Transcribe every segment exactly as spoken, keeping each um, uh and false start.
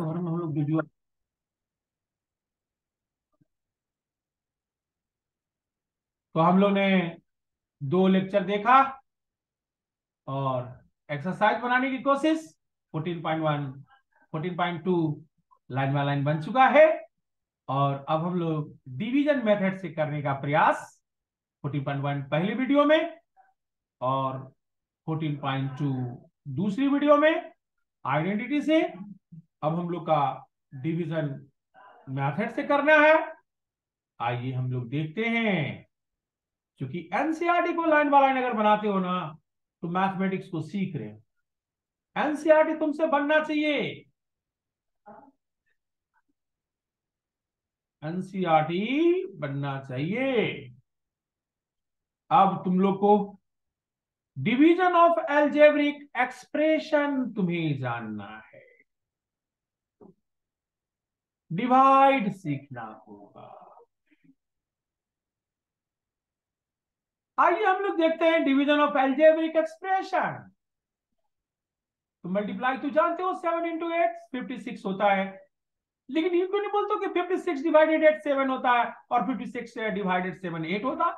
और हम लोग वीडियो तो हम लोग ने दो लेक्चर देखा और एक्सरसाइज बनाने की कोशिश। चौदह पॉइंट एक, चौदह पॉइंट दो लाइन बाय लाइन बन चुका है और अब हम लोग डिवीजन मेथड से करने का प्रयास चौदह पॉइंट एक पहले वीडियो में और चौदह पॉइंट दो दूसरी वीडियो में आइडेंटिटी से। अब हम लोग का डिवीजन मेथड से करना है। आइए हम लोग देखते हैं, क्योंकि एनसीईआरटी को लाइन बाय लाइन अगर बनाते हो ना तो मैथमेटिक्स को सीख रहे हो। एनसीईआरटी तुमसे बनना चाहिए। एनसीईआरटी बनना चाहिए। अब तुम लोग को डिवीजन ऑफ एल्जेब्रिक एक्सप्रेशन तुम्हें जानना है, डिवाइड सीखना होगा। आइए हम लोग देखते हैं डिवीजन ऑफ एल्जेब्रिक एक्सप्रेशन। तो मल्टीप्लाई तो जानते हो, seven into eight fifty six होता है, लेकिन ये क्यों नहीं बोलते हो कि fifty six divided eight seven होता है और fifty six divided seven eight होता।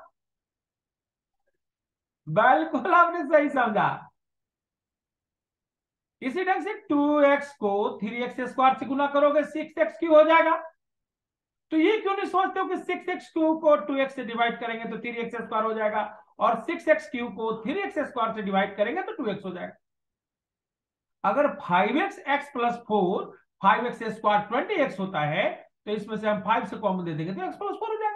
बिल्कुल आपने सही समझा। इसी ढंग से टू एक्स को थ्री एक्स स्क्वायर से गुना करोगे सिक्स एक्स क्यूब हो जाएगा। तो ये क्यों नहीं सोचते हो कि सिक्स एक्स क्यूब को टू एक्स से डिवाइड करेंगे तो थ्री एक्स स्क्वायर हो जाएगा और सिक्स एक्स क्यूब को थ्री एक्स स्क्वायर से डिवाइड करेंगे तो टू एक्स हो जाएगा। अगर five X X plus four, five X square twenty X होता है, तो इसमें से हम फाइव से कॉमन दे देंगे तो एक्स प्लस फोर हो जाएगा।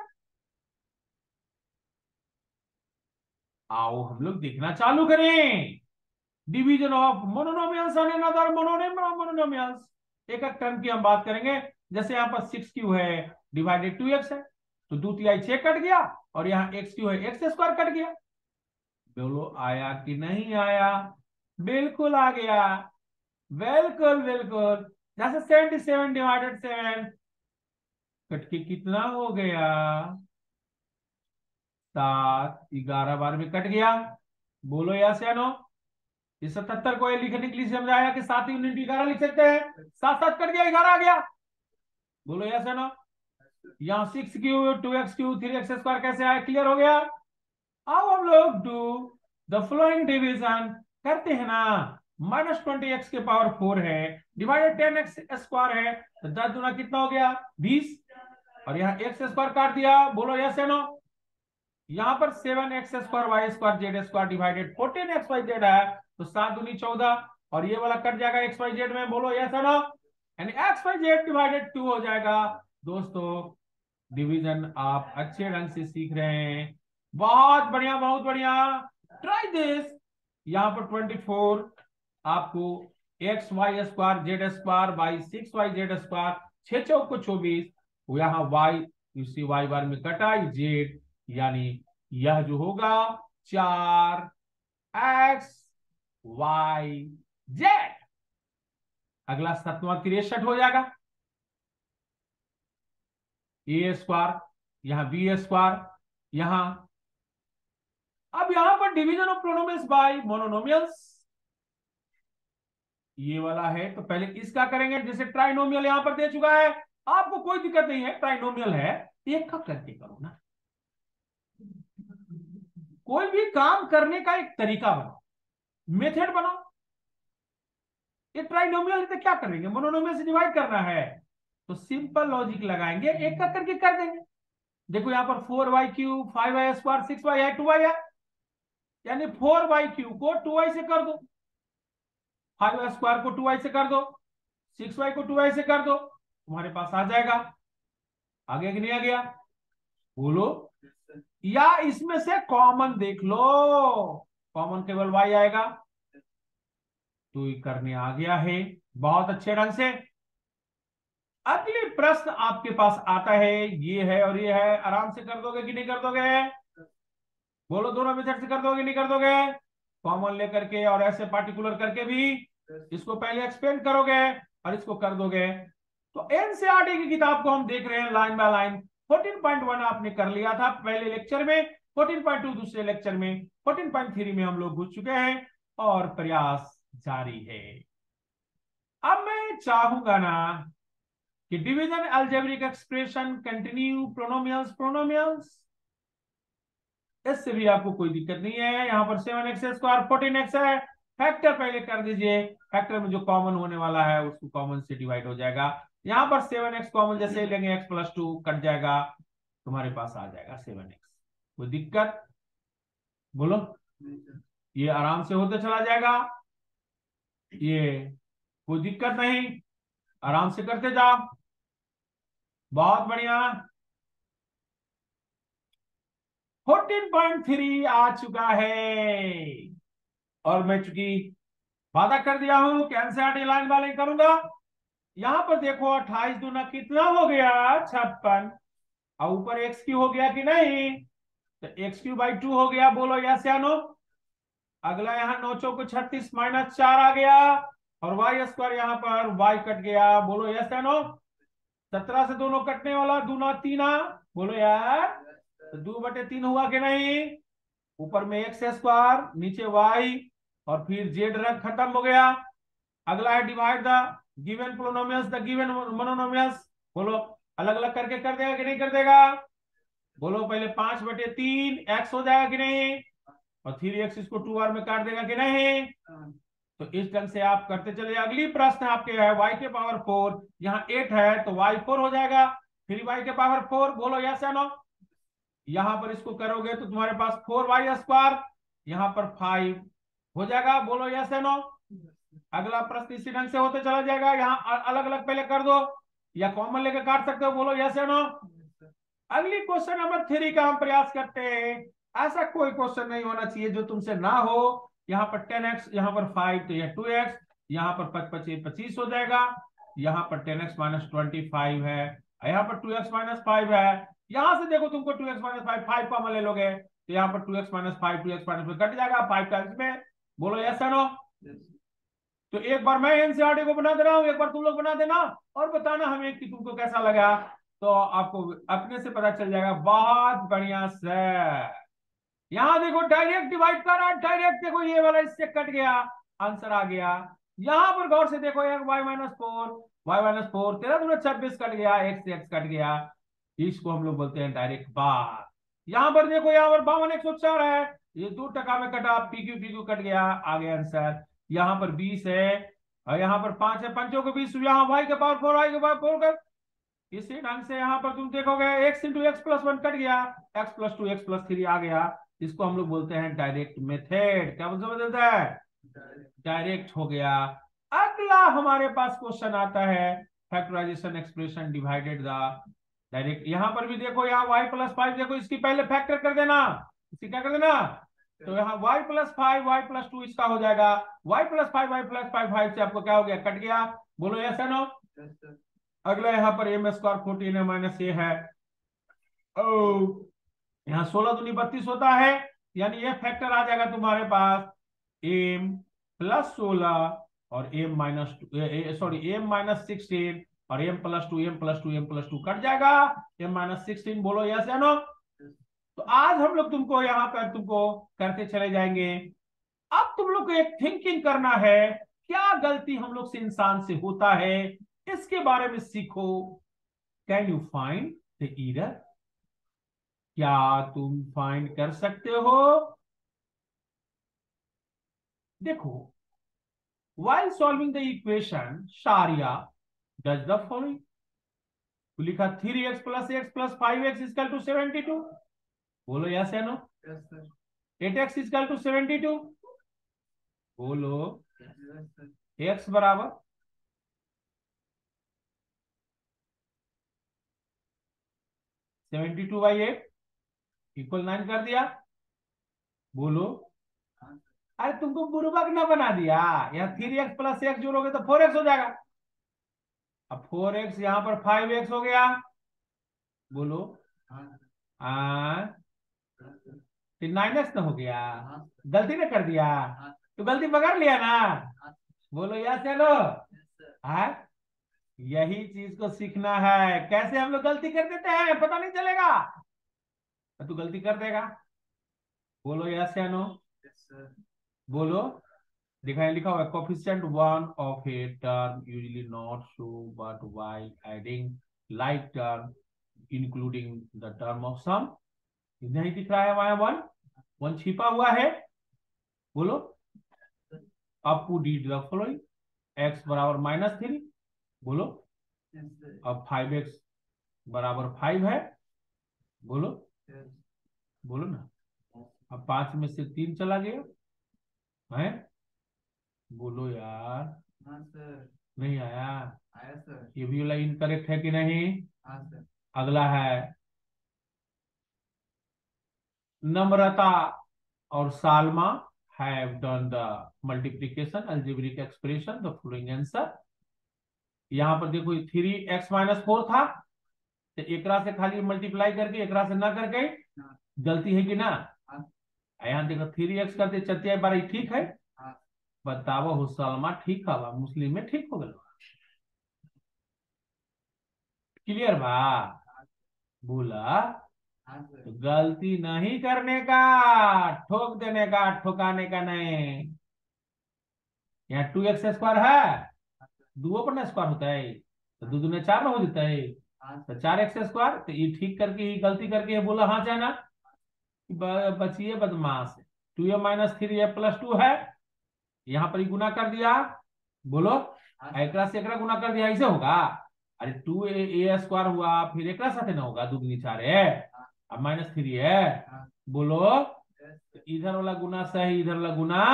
आओ हम लोग देखना चालू करें division of monomials and another monomials. एक एक टर्म की हम बात करेंगे। जैसे यहाँ पर सिक्स क्यू है डिवाइडेड टू एक्स है, तो दो तिहाई छह कट गया और यहाँ एक्स क्यू है एक्स स्क्वायर कट गया। बोलो आया कि नहीं आया? बिल्कुल आ गया, बिल्कुल बिल्कुल। जैसे seventy seven divided seven cut के कितना हो गया? सात, ग्यारह बार में कट गया। बोलो यस या नो? इस सतहत्तर को लिखने के लिए समझाया कि सात यूनिट ग्यारह लिख सकते हैं, सात सात कट गया ग्यारह आ गया। बोलो यस या नो? यहाँ six cube two X cube three x square कैसे आया? क्लियर हो गया। अब हम लोग डू द फॉलोइंग डिवीजन करते हैं ना। माइनस ट्वेंटी एक्स के पावर फोर है डिवाइडेड टेन एक्स स्क्वायर है, तो दस दुना कितना हो गया? बीस। और यहाँ एक्स स्क्वायर काट दिया। बोलो यस या नो? यहाँ पर seven X square Y square Z square divided fourteen X Y Z है, तो सात दूनी चौदह और ये वाला कट जाएगा एक्स वाई जेड में। बोलो यस या नो? यानी X Y Z divided two हो जाएगा। दोस्तों डिवीजन आप अच्छे ढंग से सीख रहे हैं, बहुत बढ़िया बहुत बढ़िया। Try this. यहाँ पर चौबीस आपको X Y square Z square by six Y Z square छह चौक को चौबीस, यहाँ वाई इसी वाई बार में कटाई जेड, यानी यह जो होगा चार एक्स वाई जेड। अगला सतवा तिरसठ हो जाएगा। ए स्क्वायर यहाँ बी स्क्वायर यहाँ। अब यहाँ पर division of polynomials by monomials ये वाला है, तो पहले इसका करेंगे। जैसे ट्राइनोमियल यहाँ पर दे चुका है, आपको कोई दिक्कत नहीं है, ट्राइनोमियल है, एक का करके करो ना। कोई भी काम करने का एक तरीका बनाओ, मेथड बनाओ। ये ट्राइनोमियल तो क्या करेंगे? मोनोनोमियल से डिवाइड करना है, तो सिंपल लॉजिक लगाएंगे, एक का करके कर देंगे। देखो यहाँ पर four Y cube five Y square six Y है टू वाई है, यानी फोर वाई क्यू को टू वाई से कर दो, फाइव वाई स्क्वायर को टू वाई से कर दो, सिक्स वाई को टू वाई से कर दो, तुम्हारे पास आ जाएगा। आगे कि नहीं आ गया? बोलो। या इसमें से कॉमन देख लो, कॉमन केवल वाई आएगा, तो ये करने आ गया है बहुत अच्छे ढंग से। अगले प्रश्न आपके पास आता है, ये है और ये है। आराम से कर दोगे कि नहीं कर दोगे? बोलो दोनों मेथड से कर दोगे नहीं कर दोगे? कॉमन लेकर के और ऐसे पार्टिकुलर करके भी इसको पहले एक्सपेंड करोगे और इसको कर दोगे। तो एनसीईआरटी की किताब को हम देख रहे हैं लाइन बाय लाइन। चौदह पॉइंट एक आपने कर लिया था पहले लेक्चर में, चौदह पॉइंट दो दूसरे लेक्चर में, चौदह पॉइंट तीन में हम लोग घुस चुके हैं और प्रयास जारी है। अब मैं चाहूंगा ना कि division algebraic expression continue polynomials polynomials इससे भी आपको कोई दिक्कत नहीं है। यहाँ पर seven X square fourteen X है, फैक्टर पहले कर दीजिए, फैक्टर में जो कॉमन होने वाला है उसको कॉमन से डिवाइड हो जाएगा। यहाँ पर सेवन एक्स कॉमन जैसे लेंगे एक्स प्लस टू कट जाएगा, तुम्हारे पास आ जाएगा सेवन एक्स। कोई दिक्कत बोलो, ये आराम से होते चला जाएगा, ये कोई दिक्कत नहीं, आराम से करते जाओ। बहुत बढ़िया, फोर्टीन पॉइंट थ्री आ चुका है और मैं चुकी वादा कर दिया हूं कि एनसीईआरटी लाइन वाले करूंगा। यहां पर देखो अट्ठाईस दूना कितना हो गया छप्पन, और ऊपर एक्स क्यू हो गया कि नहीं, तो एक्स क्यू बाई टू हो गया, बोलो यस या नो। अगला यहाँ नौ चौको छत्तीस माइनस चार आ गया और वाई स्क्वायर यहाँ पर वाई कट गया, बोलो यस या नो। सत्रह से दोनों कटने वाला दूना तीना, बोलो यार तो दो बटे तीन हुआ कि नहीं, ऊपर में एक्स स्क्वायर नीचे वाई और फिर जेड रंग खत्म हो गया। अगला है divide the given polynomials the given monomials, बोलो अलग अलग करके कर देगा कि नहीं कर देगा, बोलो पहले पांच बटे तीन एक्स हो जाएगा कि नहीं और थ्री एक्स इसको टू आर में काट देगा कि नहीं। तो इस ढंग से आप करते चले। अगली प्रश्न आपके है वाई के पावर फोर, यहाँ एट है तो वाई फोर हो जाएगा, फिर वाई के पावर फोर, बोलो यस या नो। यहाँ पर इसको करोगे तो तुम्हारे पास फोर वाई स्क्वायर यहाँ पर फाइव हो जाएगा, बोलो यस या नो। अगला प्रश्न इसी ढंग से होते चला जाएगा। यहाँ अलग अलग पहले कर दो या कॉमन लेके काट सकते हो, बोलो यस या नो। अगली क्वेश्चन नंबर थ्री का हम प्रयास करते हैं। ऐसा कोई क्वेश्चन नहीं होना चाहिए जो तुमसे ना हो। यहाँ पर टेन एक्स यहाँ पर फाइव तो यह टू एक्स, यहाँ पर पच पच्चीस पच्चीस हो जाएगा, यहाँ पर ten X minus twenty five है, यहाँ पर टू एक्स माइनस फाइव है। यहाँ से देखो तुमको two X minus five five common ले लोगे तो यहाँ पर two X minus five two X minus cut जाएगा फाइव टाइम्स में, बोलो यस या नो। तो एक बार मैं एनसीईआरटी को बना दे रहा हूँ, एक बार तुम लोग बना देना और बताना हमें कि तुमको कैसा लगा, तो आपको अपने से पता चल जाएगा। बहुत बढ़िया सर, यहाँ देखो डायरेक्ट डिवाइड करा, डायरेक्ट देखो ये वाला इससे कट गया, आंसर आ गया। यहाँ पर गौर से देखो एक Y minus four Y minus four तेरह दोनों छब्बीस कट गया, एक्स एक्स कट गया, इसको हम लोग बोलते हैं डायरेक्ट बार। यहाँ पर देखो यहाँ पर बावन एक सौ चार है, ये दो टका में कटा, P Q P Q cut गया, आ गया आंसर। यहाँ पर बीस है और यहाँ पर पांच है, पंचों को बीस, यहाँ वाई के पावर फोर वाई के पावर फोर कर। इसी ढंग से यहाँ पर तुम देखोगे X into X plus one cut गया, X plus two x plus three आ गया। इसको हम लोग बोलते हैं डायरेक्ट मेथड। क्या बोलते हैं, डायरेक्ट हो गया। अगला हमारे पास क्वेश्चन आता है factorisation expression divided the direct. यहाँ पर भी देखो यहाँ वाई प्लस फाइव, देखो इसकी पहले फैक्टर कर देना, इसकी क्या कर देना, तो यहाँ y plus five Y plus two इसका हो जाएगा, y plus five Y plus five five से आपको क्या हो गया, कट गया, बोलो यस या नो। अगला यहाँ पर एम स्क्वायर फोर्टीन है माइनस ए है, ओ यहाँ सोलह दूनी बत्तीस होता है, यानी ये फैक्टर आ जाएगा तुम्हारे पास m प्लस सोलह और m minus two, sorry m minus sixteen और m plus two M plus two M plus two cut जाएगा, m माइनस सिक्सटीन, बोलो यस या नो। तो आज हम लोग तुमको यहाँ पर तुमको करते चले जाएंगे। अब तुम लोग को एक थिंकिंग करना है, क्या गलती हम लोग से इंसान से होता है इसके बारे में सीखो। Can you find the error, क्या तुम फाइंड कर सकते हो। देखो while solving the equation Shariya does the following, लिखा three x plus X plus five X equal to seventy two, बोलो यस या no. Eight X equal to seventy two, बोलो एक्स बराबर, seventy two by eight equal nine कर दिया, बोलो अरे तुमको बुर्बक ना बना दिया, यहाँ थ्री एक्स प्लस एक्स जोड़ोगे तो फोर एक्स हो जाएगा, अब फोर एक्स यहाँ पर फाइव एक्स हो गया, बोलो आ नाइन एक्स ना हो गया, गलती ना कर दिया, तो गलती पकड़ लिया ना, बोलो यार चलो। हाँ यही चीज को सीखना है, कैसे हम लोग गलती कर देते हैं पता नहीं चलेगा, तू गलती कर देगा, बोलो यार नो, बोलो दिखाई लिखा हुआ coefficient one of a term usually not show but while adding like term including the term of sum. नहीं दिख रहा है हमारा वन वन छिपा हुआ है। बोलो up to D the following x बराबर माइनस थ्री। बोलो अब फाइव एक्स बराबर फाइव है। बोलो बोलो ना अब पांच में से तीन चला गया है। बोलो यार सर नहीं आया आया सर। ये भी वाला इनकरेक्ट है कि नहीं? हाँ सर। अगला है नम्रता और Salma have done the multiplication algebraic expression the following answer. यहाँ पर देखो थ्री एक्स माइनस फोर था तो एकरा से खाली मल्टीप्लाई करके एकरा से ना करके गलती है कि ना। यहाँ देखो थ्री एक्स करते चतिया बारह ठीक है। बताओ हो सलमा ठीक हवा मुस्लिम में ठीक हो गल। क्लियर बा? बोला तो गलती नहीं करने का, ठोक देने का, ठोकाने का नहीं। यहाँ टू एक्स स्क्वायर है, दो पर ना स्क्वायर होता है तो दो दूने चार हो जाता है तो चार एक्स स्क्वायर। तो ये ठीक करके ये गलती करके बोला हाँ जाना बचिए बदमाश। Two A minus three A plus two है, यहाँ पर गुना कर दिया। बोलो एकरा से एकरा गुना कर दिया ऐसे होगा। अरे टू ए ए स्क्वायर हुआ फिर एकरा साथ ना होगा, दुगनी चार है अब माइनस थ्री है। बोलो इधर वाला गुना सही, इधर वाला गुना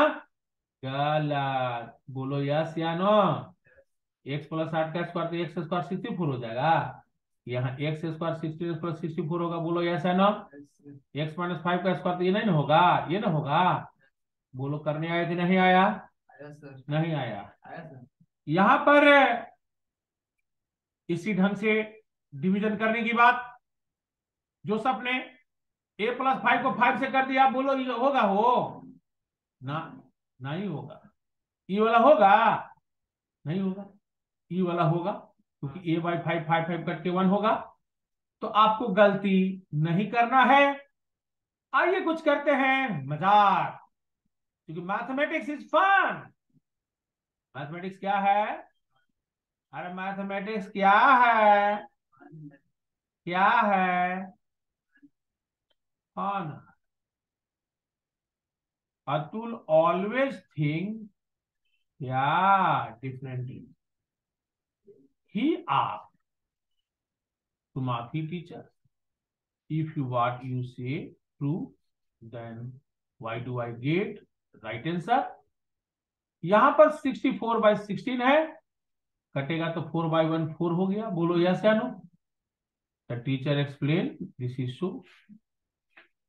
गलत। बोलो यस या नो? एक्स प्लस आठ का स्क्वायर तो एक्स स्क्वायर सिक्सटी फोर हो जाएगा। यहाँ X square sixty plus sixty four होगा। बोलो यस या नो? एक्स माइनस फाइव का स्क्वायर तो ये नहीं होगा, ये ना होगा। बोलो करने आया कि नहीं आया? आया सर। नहीं आया, आया सर। यहाँ पर इसी ढंग से डिवीजन करने की बात। जो सबने ए प्लस फाइव को फाइव से कर दिया, बोलो ये होगा हो ना? नहीं होगा। ये वाला होगा? नहीं होगा। ये वाला होगा क्योंकि A by five five five cut के वन होगा। तो आपको गलती नहीं करना है। आइए कुछ करते हैं मजाक, क्योंकि मैथमेटिक्स इज फन। मैथमेटिक्स क्या है? अरे मैथमेटिक्स क्या है? क्या है? फन। अतुल ऑलवेज थिंक या डिफरेंटली ही आस्क तुम्हारी teacher if you what you say true then why do I get right answer. यहां पर सिक्सटी फोर बाई सिक्सटीन है, कटेगा तो फोर बाई वन फोर हो गया। बोलो यस या no? The teacher explain this is so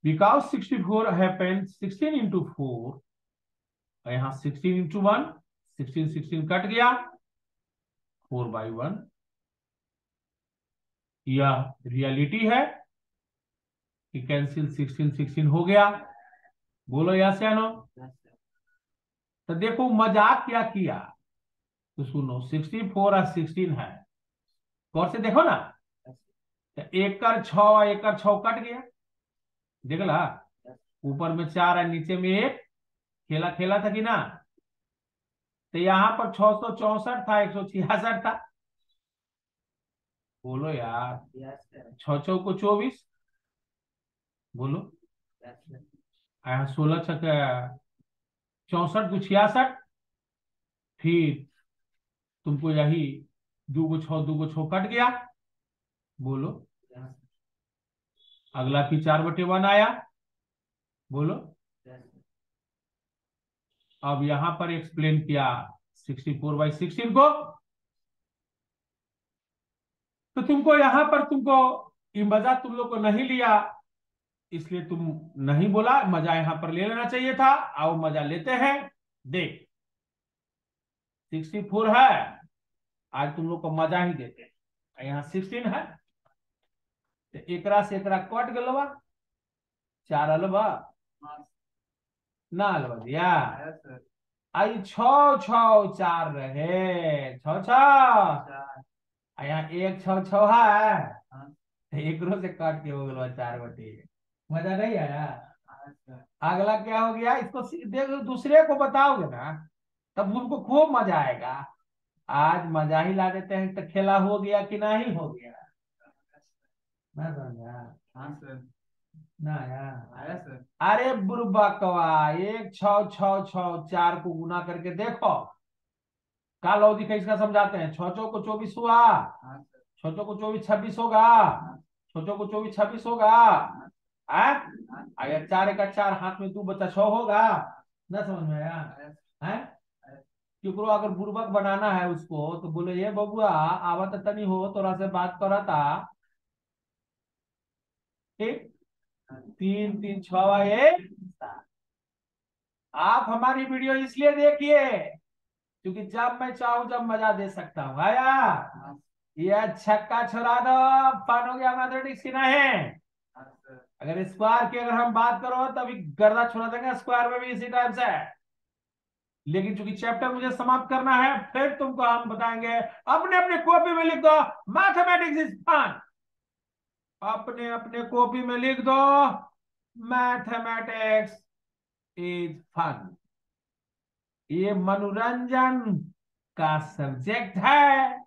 because sixty four happened sixteen into four, यहाँ sixteen into one, sixteen sixteen cut गया, फोर बाई वन। यह रियलिटी है कि कैंसिल सिक्सटीन सिक्सटीन हो गया। बोलो यस या नो? तो देखो मजाक क्या किया। तो सुनो सिक्सटी फोर और सिक्सटीन है, गौर से देखो ना। तो एक कर छ एक कर छ कट गया, देखला ऊपर में चार है नीचे में एक, खेला खेला था कि ना। तो यहाँ पर छह सौ चौसठ था, एक सौ छियासठ था। बोलो यार छ छो को चौबीस। बोलो यहाँ सोलह छक्का चौसठ को छियासठ, फिर तुमको यही दो को छो दो को छो कट गया। बोलो अगला फिर चार बटे वन आया। बोलो अब यहां पर एक्सप्लेन किया सिक्सटी फोर बाई सिक्सटीन को। तो तुमको यहां पर तुमको मजा तुम लोग को नहीं लिया, इसलिए तुम नहीं बोला। मजा यहां पर ले लेना चाहिए था। आओ मजा लेते हैं। देख सिक्सटी फोर है, आज तुम लोग को मजा ही देते हैं। यहाँ सिक्सटीन है तो एकरा से एकरा कट गलवा, चार अलवा ना अलवा दिया। आई छो छो चार रहे, छो छो यहाँ एक छो छो है तो एक रो से काट के हो गलवा चार बटे। मजा नहीं आया? अगला क्या हो गया? इसको देखो दूसरे को बताओगे ना तब उनको खूब मजा आएगा। आज मजा ही ला देते हैं तो खेला हो गया कि ना ही हो गया। मैं समझा ना यार, अरे बुर्बकवा एक छौ छौ छौ चार को गुना करके देखो। का लॉ दिखे इसका समझाते हैं। छो चौ को चौबीस हुआ, छो चौ को चौबीस छब्बीस होगा, छो चौ को चौबीस छब्बीस होगा। अगर चार एक चार हाथ में दो बच्चा छो होगा। ना समझ में यार है, क्योंकि अगर बुर्बक बनाना है उसको तो बोले ये बबुआ आवत तनी हो तोरा से बात करा था। ठीक, तीन तीन छवा एक। आप हमारी वीडियो इसलिए देखिए क्योंकि जब मैं चाहूं जब मजा दे सकता हूँ। आया ये छक्का छुड़ा दो फन हो गया मैथमेटिक्स की ना है। अगर स्क्वायर की अगर हम बात करो तभी गर्दा छुड़ा देंगे स्क्वायर में भी इसी टाइप से। लेकिन चूंकि चैप्टर मुझे समाप्त करना है, फिर तुमको हम बताएंगे। अपने अपने कॉपी में लिख दो मैथमेटिक्स इज फन। अपने अपने कॉपी में लिख दो मैथमेटिक्स इज फन। ये मनोरंजन का सब्जेक्ट है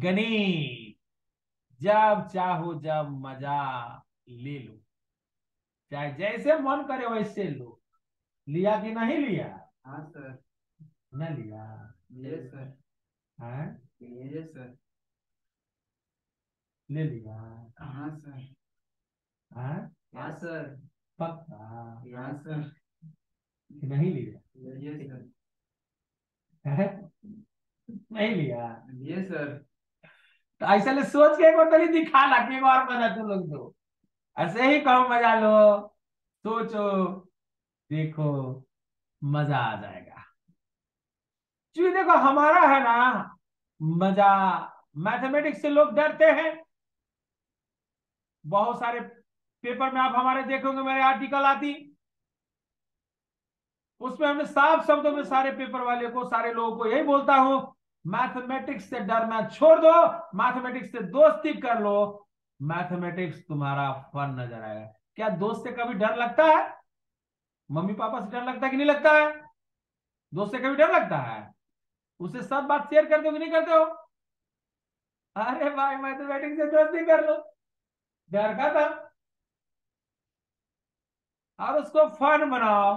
गणित। जब चाहो जब मजा ले लो, चाहे जैसे मन करे वैसे लो। लिया कि नहीं लिया? हाँ सर। न लिया? Yes sir. हाँ यस सर। ले लिया? हाँ सर। हाँ हाँ सर। पक्का? हाँ सर। नहीं लिया? Yes sir. नहीं लिया? Yes sir. तो ऐसा ले सोच के एक बार तली दिखा लगने को और मजा तुम लोग दो। ऐसे ही कहो मजा लो, सोचो, देखो, मजा आ जाएगा। जी देखो हमारा है ना मजा। मैथमेटिक्स से लोग डरते हैं। बहुत सारे पेपर में आप हमारे देखोगे, मेरे आर्टिकल आती, उसमें हमने साफ शब्दों में सारे पेपर वाले को, सारे लोगों को यही बोलता हूं, मैथमेटिक्स से डरना छोड़ दो, मैथमेटिक्स से दोस्ती कर लो, मैथमेटिक्स तुम्हारा फन नजर आएगा। क्या दोस्त से कभी डर लगता है? मम्मी पापा से डर लगता है कि नहीं लगता है? दोस्त से कभी डर लगता है? उससे सब बात शेयर करते हो कि नहीं करते हो? अरे भाई मैथमेटिक्स से दोस्ती कर लो, डर का था, और उसको फन बनाओ।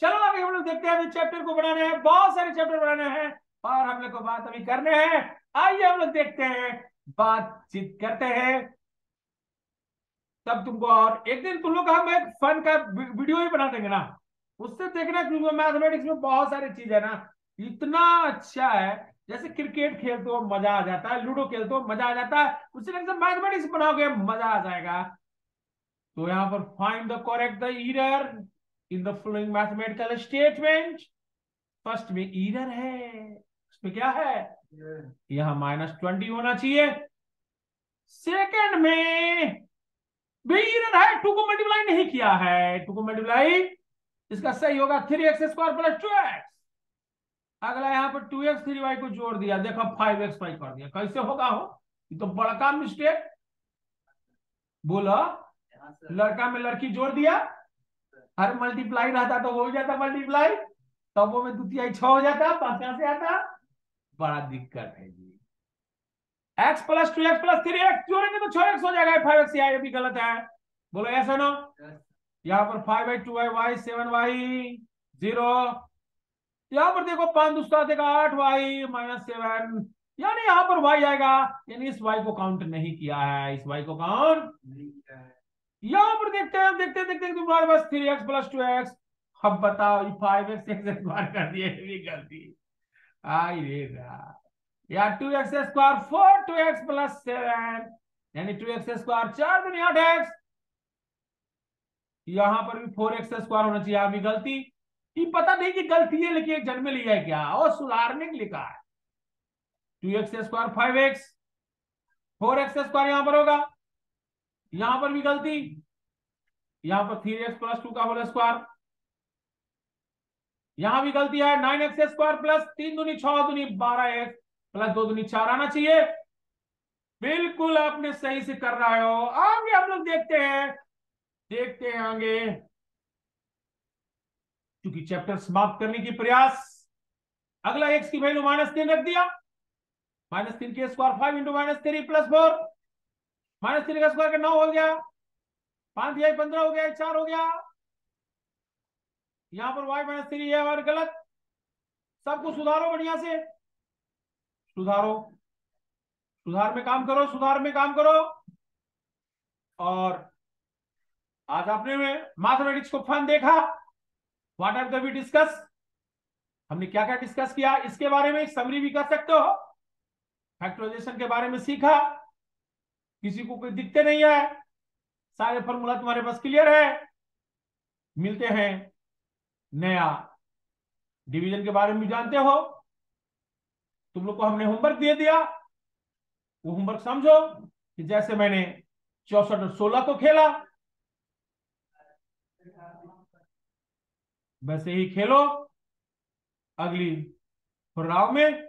चलो अभी हम लोग देखते हैं, अभी चैप्टर को बनाने हैं, बहुत सारे चैप्टर बनाने हैं और हम लोग को बात अभी करने हैं। आइए हम लोग देखते हैं, बातचीत करते हैं, तब तुमको। और एक दिन तुम लोग हम एक फन का वीडियो ही बना देंगे ना, उससे देखना तुमको मैथमेटिक्स में बहुत सारी चीज है ना, इतना अच्छा है। जैसे क्रिकेट खेलते हो मजा आ जाता है, लूडो खेलते हो मजा आ जाता है, उसी तरह से मैथमेटिक्स बनाओगे मजा आ जाएगा। तो यहाँ पर find the correct the error in the following mathematical statement. First में एरर है, उसमें क्या है? यहाँ माइनस ट्वेंटी होना चाहिए। सेकंड में भी एरर है, टू को मल्टीप्लाई नहीं किया है, टू को मल्टीप्लाई, इसका सही होगा three x square plus two x. अगला यहाँ पर टू एक्स थ्री वाई को जोड़ दिया, देखो फाइव एक्स वाई कर दिया। कैसे होगा हो? ये तो बड़का मिस्टेक। बोलो लड़का में लड़की जोड़ दिया, हर मल्टीप्लाई रहता तो हो जाता मल्टीप्लाई, तब वो में द्वितीय छह हो जाता, पांच से आता, बड़ा दिक्कत है जी। X plus two x plus three x जोड़ेंगे तो छह एक्स हो जाएगा, फाइव एक्स ये भी गलत है। बोलो ऐसा ना, यहाँ पर five y two y y seven y zero, यहाँ पर देखो पांच दूसरा देगा आठ वाई माइनस सेवन, यानी यहाँ पर वाई आएगा, यानी इस वाई को काउंट नहीं किया है, इस वाई को काउंट नहीं किया है। यहाँ पर देखते हैं, देखते देखते तुम्हारे पास three x plus two x, अब बताओ फाइव एक्स एक्स स्क्वायर कर दिए, ये भी गलती आई रेगा। या two x square four two x plus seven, यानी टू एक्स स्क्वायर चार दुनी आठ एक्स, यहाँ पर भी फोर एक्स स्क्वायर होना चाहिए, यहाँ भी गलती। ये पता नहीं कि गलती है, लेकिन एक जन में लिया है क्या और सुधारने के लिए कहा है। Two x square five x four x square यहाँ पर होगा, यहाँ पर भी गलती। यहाँ पर थ्री एक्स प्लस टू का होल स्क्वायर, यहाँ भी गलती है। नाइन एक्स स्क्वायर प्लस तीन दूनी छह दूनी बारह एक्स प्लस दो दूनी चार आना चाहिए। बिल्कुल आपने सही से कर रहे हो। आगे हम लोग देखते हैं, देखते हैं आगे, क्योंकि चैप्टर समाप्त करने की प्रयास अगला एक्स की वैल्यू माइनस तीन रख दिया, माइनस तीन के square five into minus three plus four, minus तीन का स्क्वायर का नौ हो गया, पांच दिया पंद्रह हो गया, चार हो गया। यहाँ पर वाई माइनस थ्री है और गलत, सबको सुधारो, बढ़िया से सुधारो, सुधार में काम करो, सुधार में काम करो। और आज आपने मैथमेटिक्स को फन देखा, what are the we discuss, हमने क्या क्या डिस्कस किया इसके बारे में समरी भी कर सकते हो। फैक्टराइजेशन के बारे में सीखा, किसी को कोई दिक्कत नहीं है, सारे फॉर्मूला तुम्हारे पास क्लियर है। मिलते हैं नया डिवीजन के बारे में जानते हो, तुम लोग को हमने होमवर्क दे दिया, वो होमवर्क समझो कि जैसे मैंने चौसठ और सोलह को खेला वैसे ही खेलो अगली राव में।